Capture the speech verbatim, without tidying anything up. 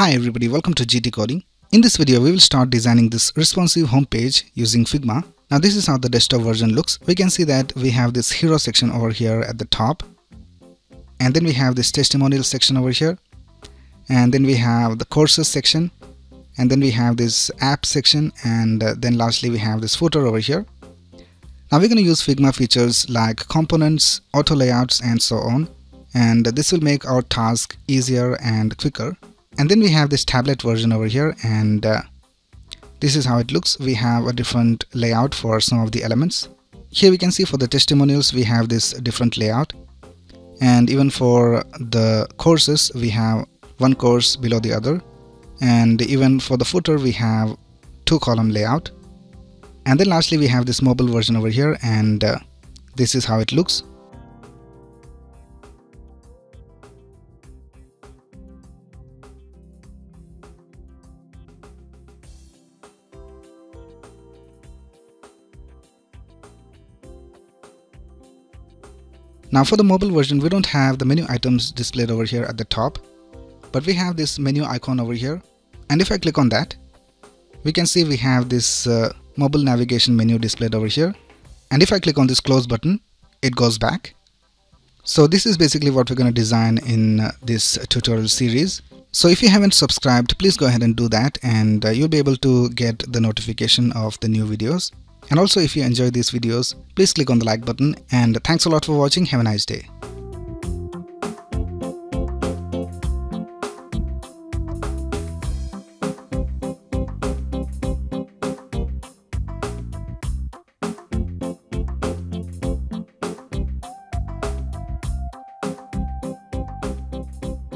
Hi everybody, welcome to G T coding. In this video we will start designing this responsive home page using Figma. Now this is how the desktop version looks. We can see that we have this hero section over here at the top, and then we have this testimonial section over here, and then we have the courses section, and then we have this app section, and then lastly we have this footer over here. Now we're going to use Figma features like components, auto layouts and so on, and this will make our task easier and quicker. And then we have this tablet version over here, and uh, this is how it looks. We have a different layout for some of the elements. Here we can see for the testimonials we have this different layout, and even for the courses we have one course below the other, and even for the footer we have two column layout. And then lastly we have this mobile version over here, and uh, this is how it looks. Now for the mobile version we don't have the menu items displayed over here at the top, but we have this menu icon over here, and if I click on that we can see we have this uh, mobile navigation menu displayed over here, and if I click on this close button it goes back. So this is basically what we're going to design in uh, this tutorial series. So if you haven't subscribed, please go ahead and do that, and uh, you'll be able to get the notification of the new videos. And also if you enjoy these videos, please click on the like button, and thanks a lot for watching. Have a nice day.